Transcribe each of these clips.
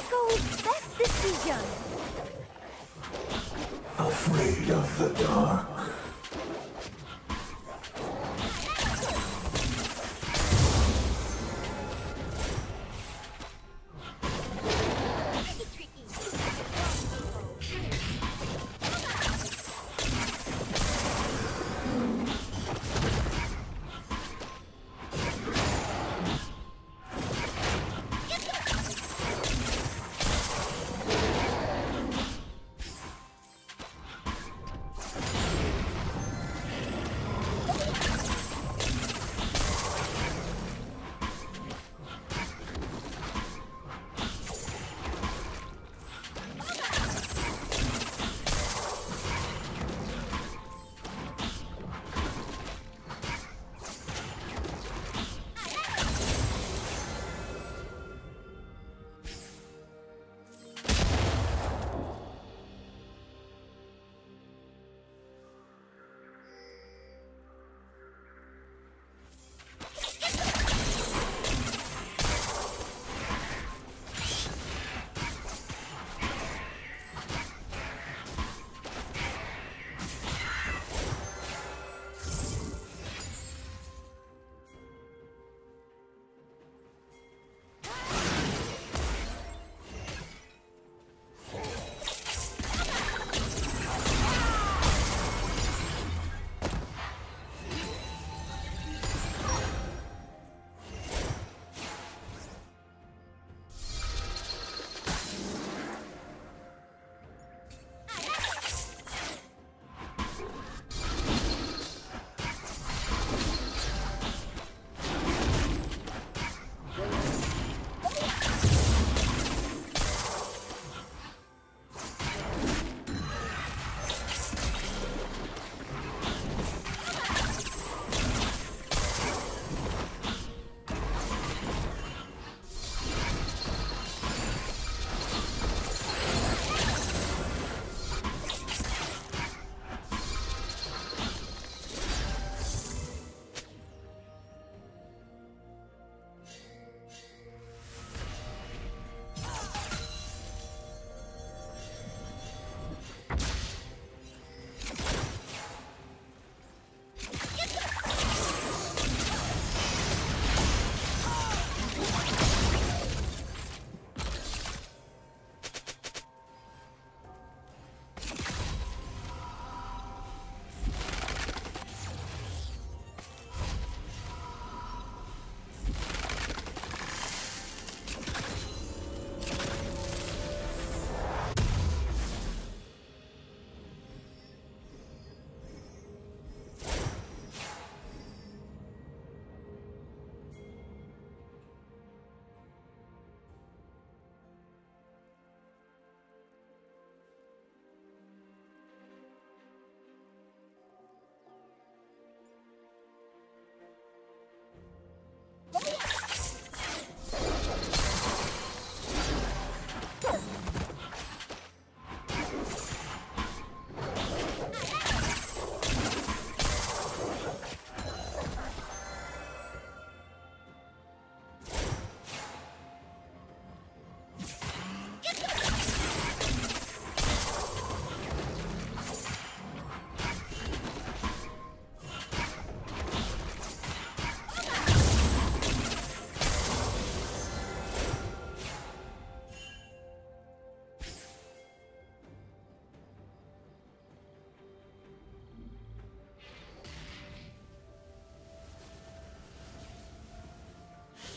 Neeko's best decision. Afraid of the dark.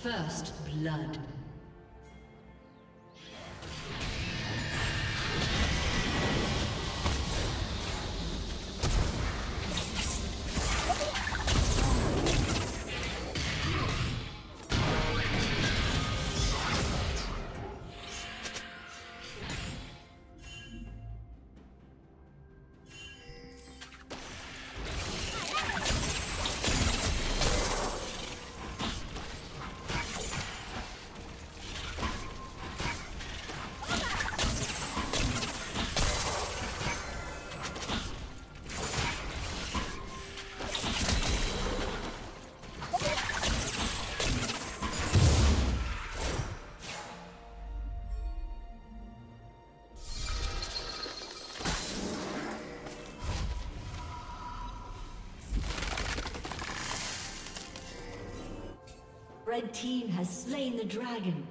First blood. Red team has slain the dragon.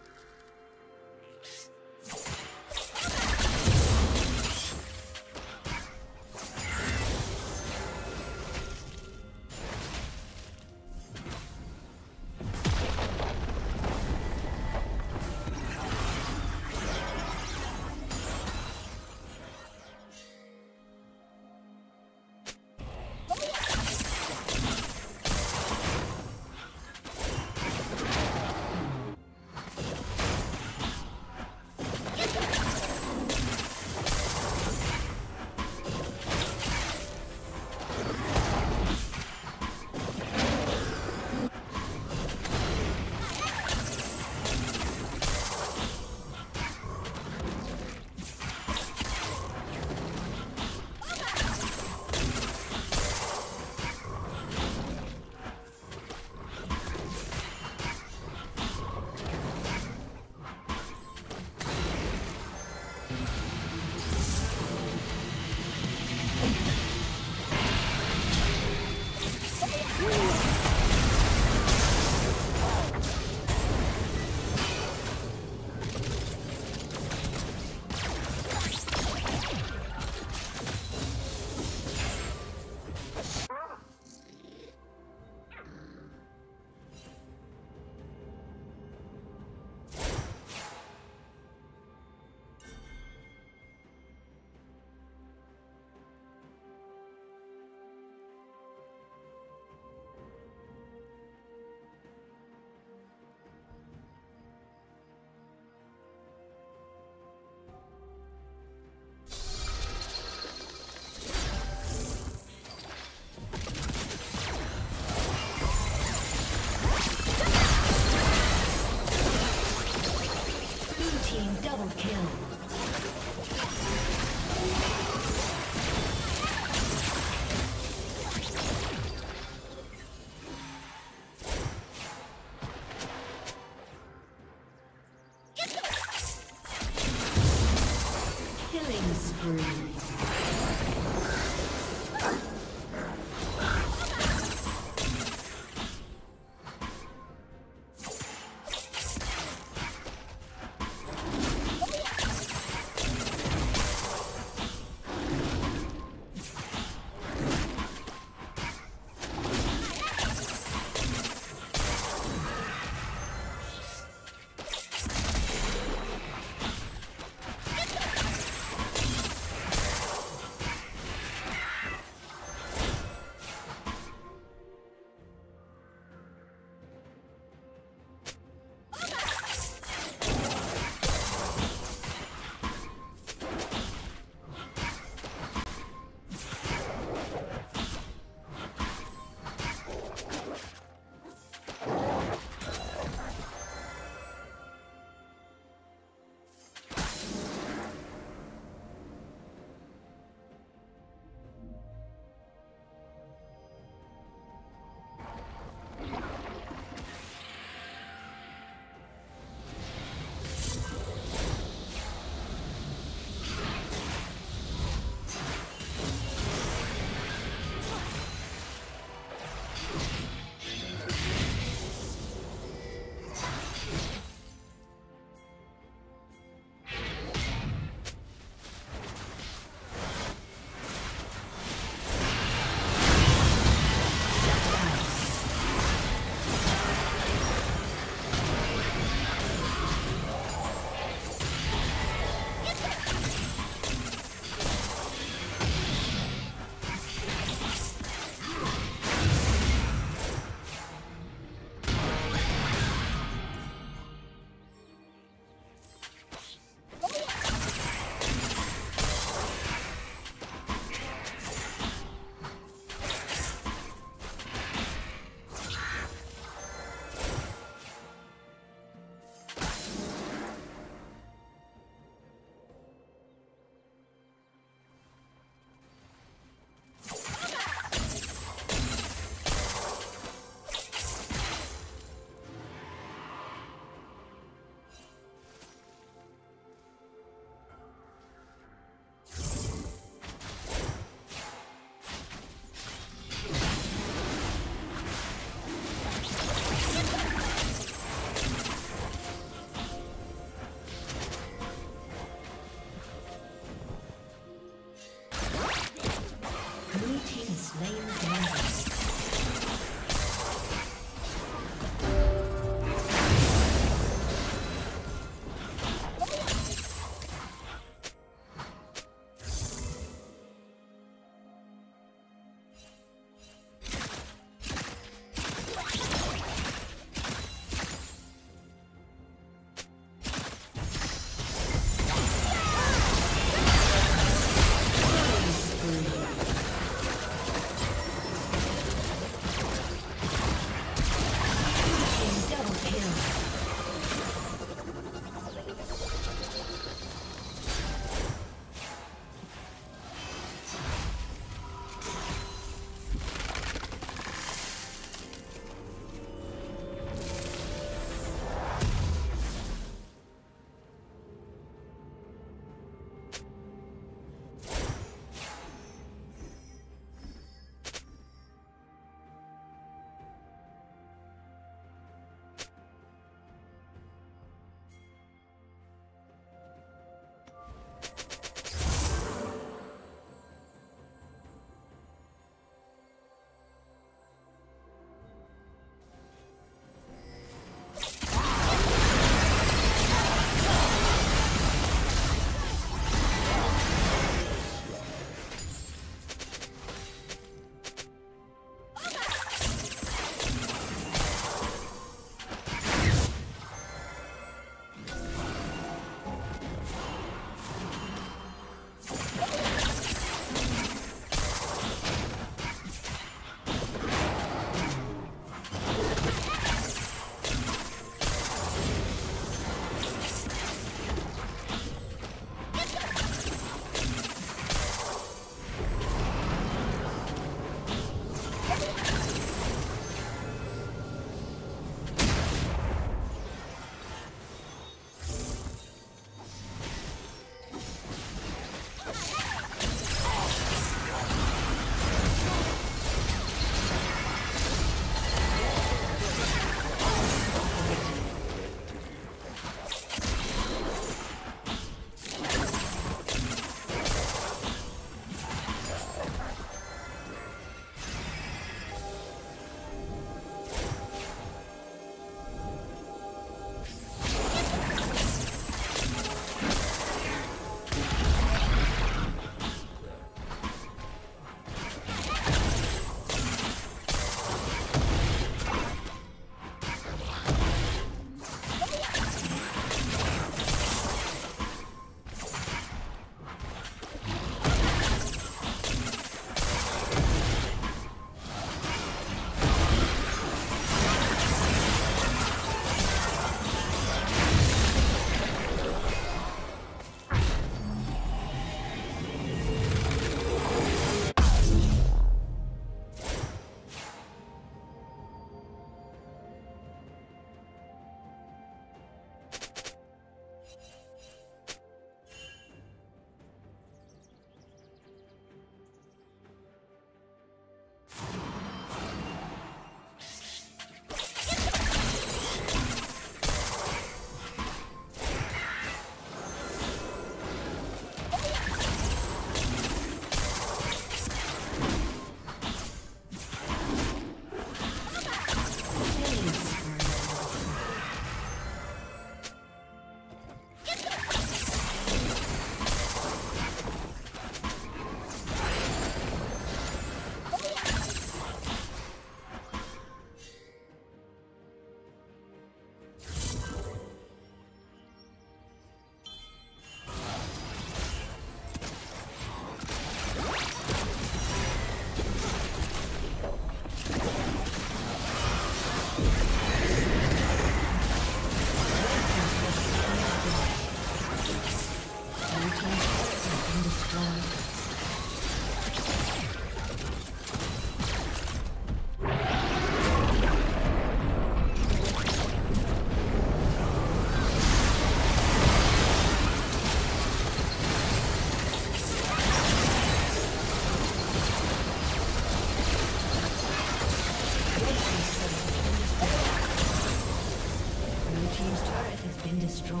been destroyed.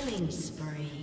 Killing spree.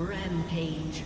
Rampage.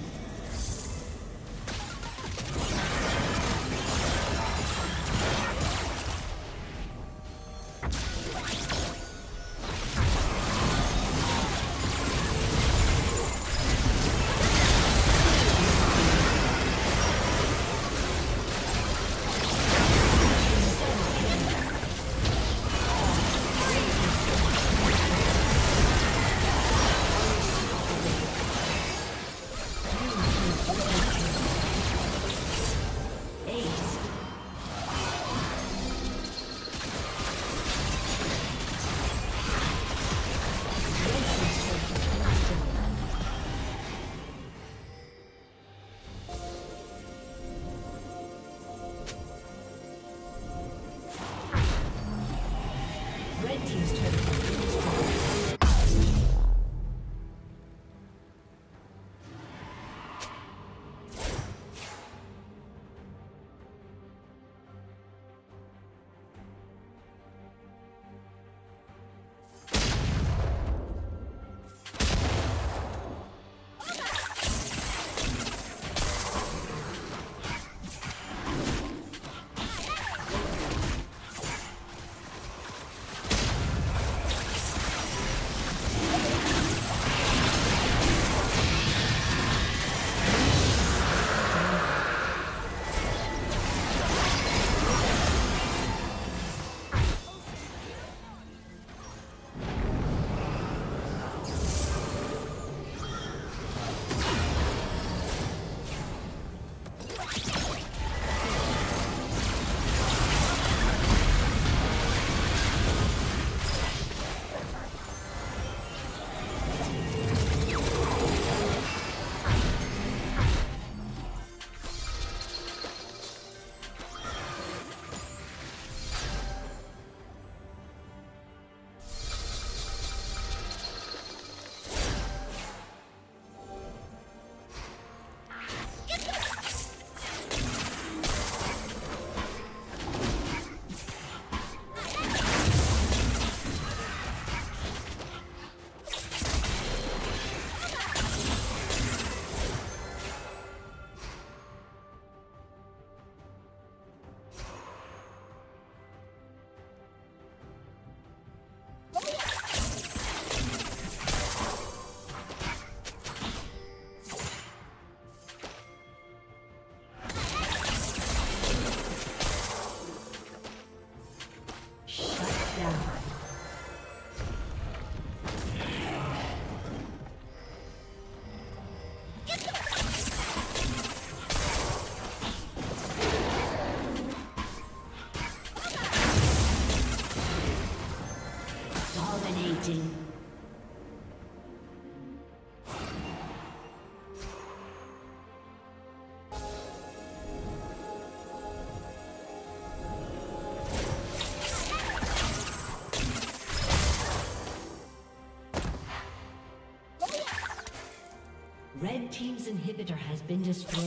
team's inhibitor has been destroyed.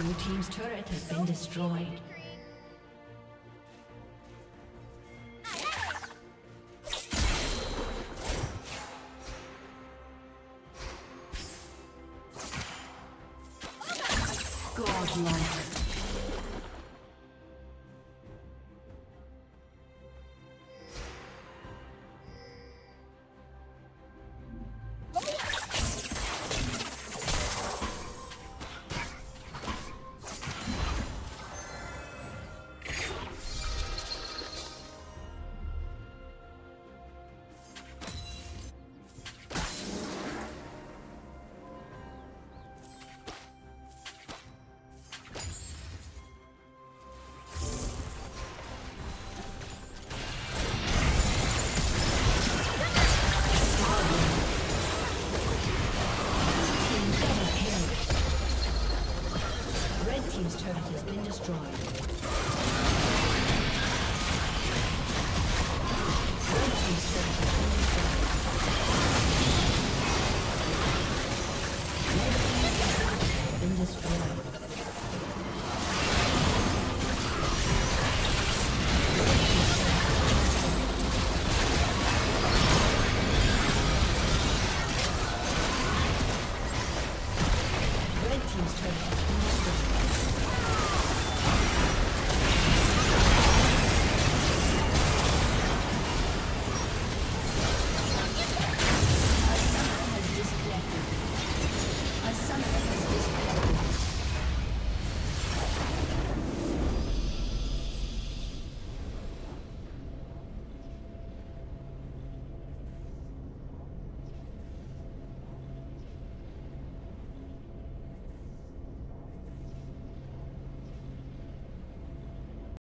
Blue team's turret has been destroyed. Thank you.